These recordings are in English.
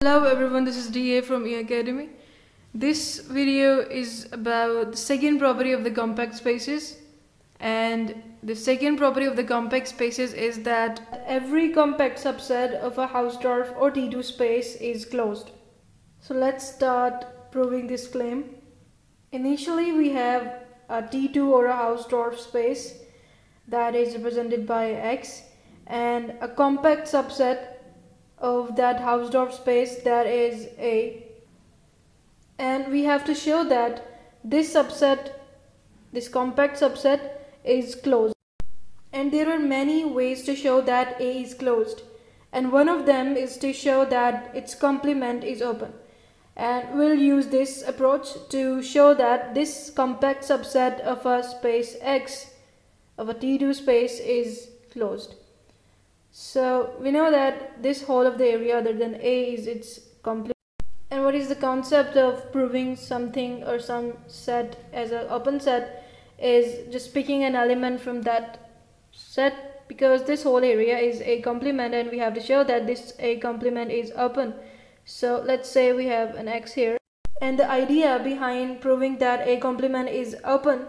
Hello everyone, this is DA from E-Academy. This video is about the second property of the compact spaces, and the second property of the compact spaces is that every compact subset of a Hausdorff or T2 space is closed. So let's start proving this claim. Initially we have a T2 or a Hausdorff space that is represented by X, and a compact subset of that Hausdorff space that is A, and we have to show that this compact subset is closed. And there are many ways to show that A is closed, and one of them is to show that its complement is open, and we'll use this approach to show that this compact subset of a space X of a T2 space is closed. So we know that this whole of the area other than A is its complement. And what is the concept of proving something or some set as an open set is just picking an element from that set, because this whole area is A complement and we have to show that this A complement is open. So let's say we have an X here, and the idea behind proving that A complement is open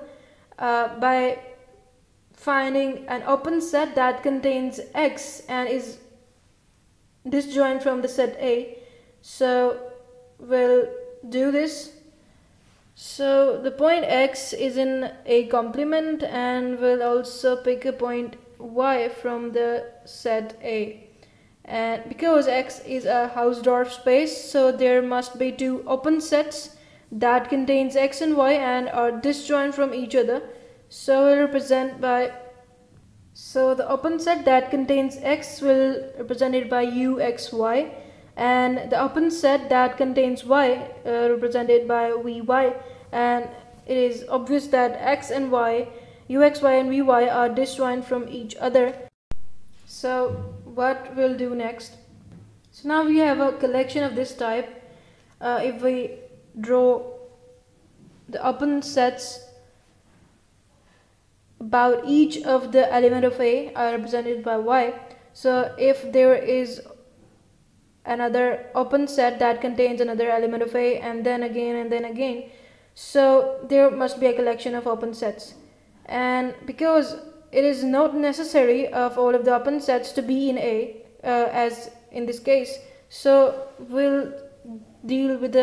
by finding an open set that contains X and is disjoint from the set A. So we'll do this. So the point X is in A complement, and we'll also pick a point Y from the set A. And because X is a Hausdorff space, so there must be two open sets that contains X and Y and are disjoint from each other. So we'll represent by, so the open set that contains X will represent it by U, X, Y, and the open set that contains Y represented by V, Y, and it is obvious that X and Y, U, X, Y and V, Y are disjoint from each other. So what we'll do next? So now we have a collection of this type. If we draw the open sets about each of the element of A are represented by Y. So if there is another open set that contains another element of A, and then again and then again, so there must be a collection of open sets. And because it is not necessary of all of the open sets to be in A, as in this case, so we'll deal with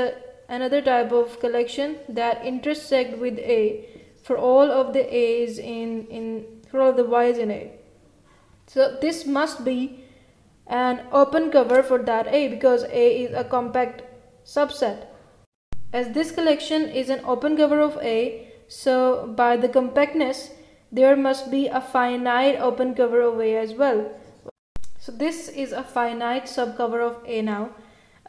another type of collection that intersect with A for all of the A's for all of the Y's in A. So this must be an open cover for that A, because A is a compact subset. As this collection is an open cover of A, so by the compactness, there must be a finite open cover of A as well. So this is a finite subcover of A now,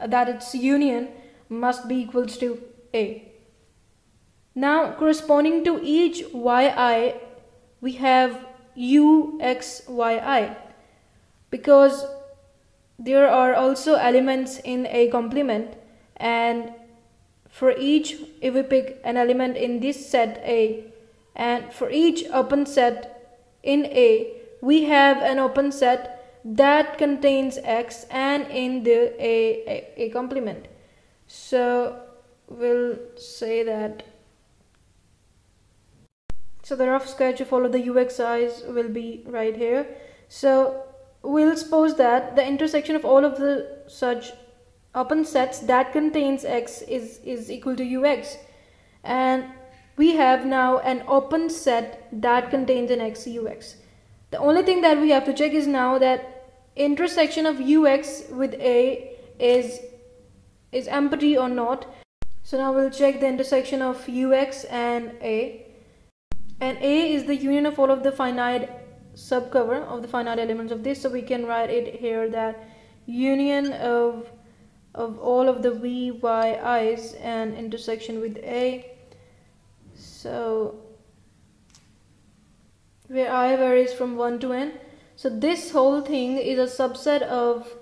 that its union must be equals to A. Now, corresponding to each yi, we have u, x, yi, because there are also elements in A complement, and for each, if we pick an element in this set A, and for each open set in A, we have an open set that contains X and in the A complement. So we'll say that. So the rough sketch of all of the UXIs will be right here. So we'll suppose that the intersection of all of the such open sets that contains X is equal to UX. And we have now an open set that contains an X, UX. The only thing that we have to check is now that intersection of UX with A is empty or not. So now we'll check the intersection of UX and A. And A is the union of all of the finite subcover of the finite elements of this, so we can write it here that union of all of the V, Y, I's and intersection with A. So where I varies from 1 to n. So this whole thing is a subset of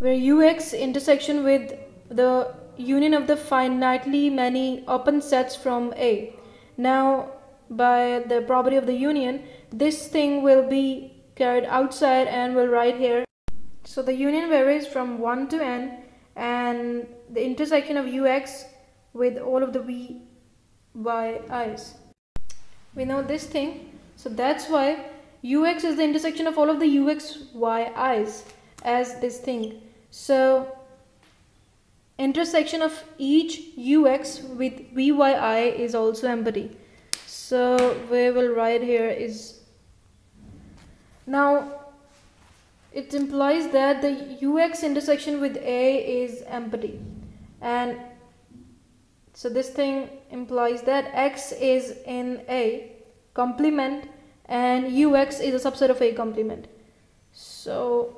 where UX intersection with the union of the finitely many open sets from A. Now, by the property of the union, this thing will be carried outside, and we'll write here. So the union varies from 1 to n, and the intersection of ux with all of the v by i's. We know this thing, so that's why ux is the intersection of all of the ux y i's as this thing. So intersection of each ux with v y I is also empty. So we will write here is, now it implies that the ux intersection with a is empty, and so this thing implies that x is in a complement and ux is a subset of a complement. So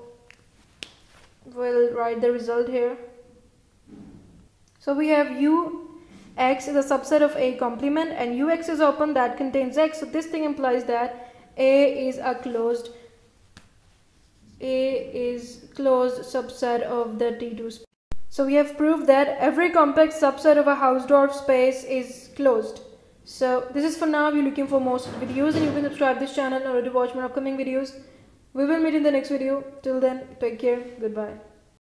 we'll write the result here. So we have ux is a subset of a complement and ux is open that contains x. So this thing implies that a is a closed subset of the D2 space. So we have proved that every compact subset of a Hausdorff space is closed. So this is for now. If you're looking for more videos, and you can subscribe to this channel in order to watch more upcoming videos. We will meet in the next video. Till then, take care. Goodbye.